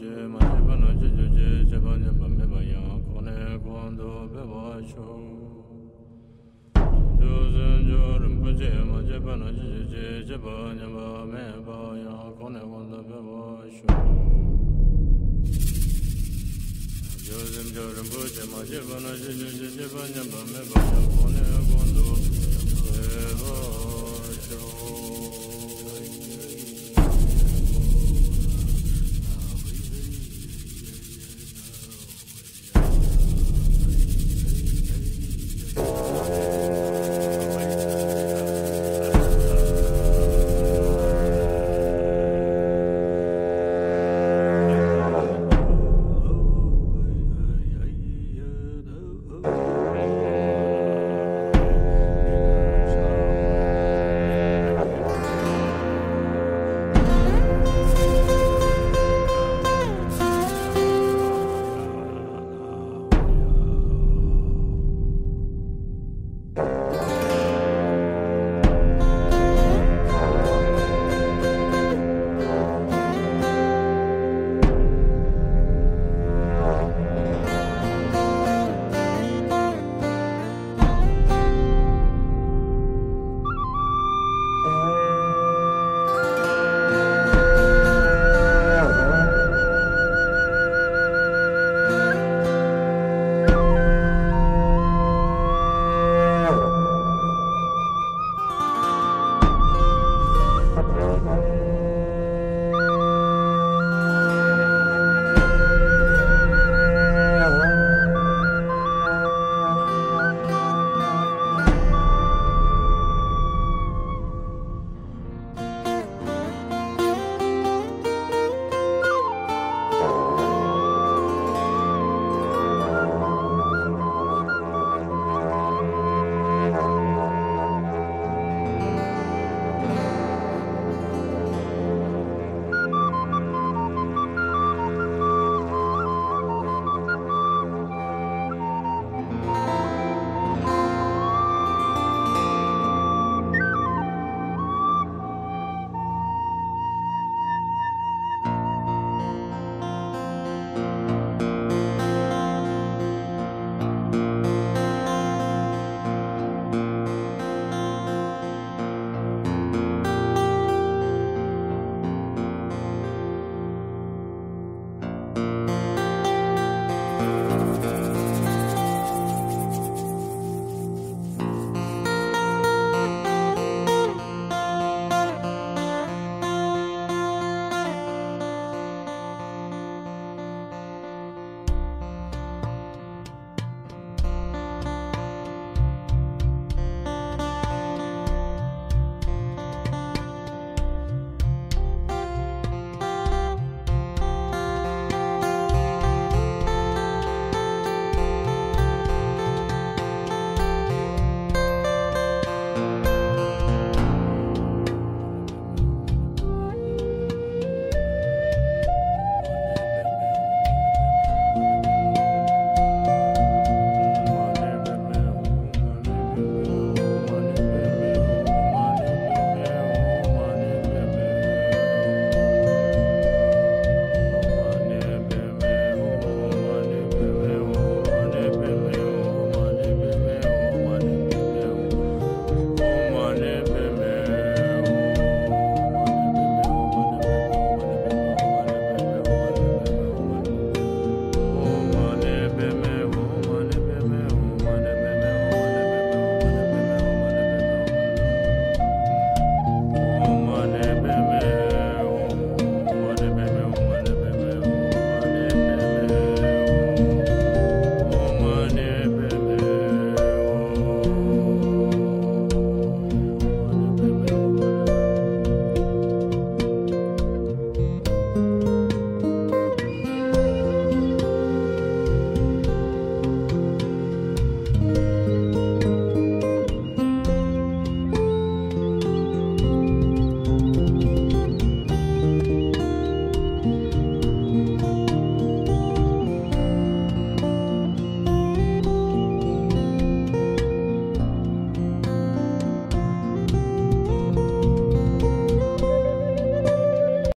Joseph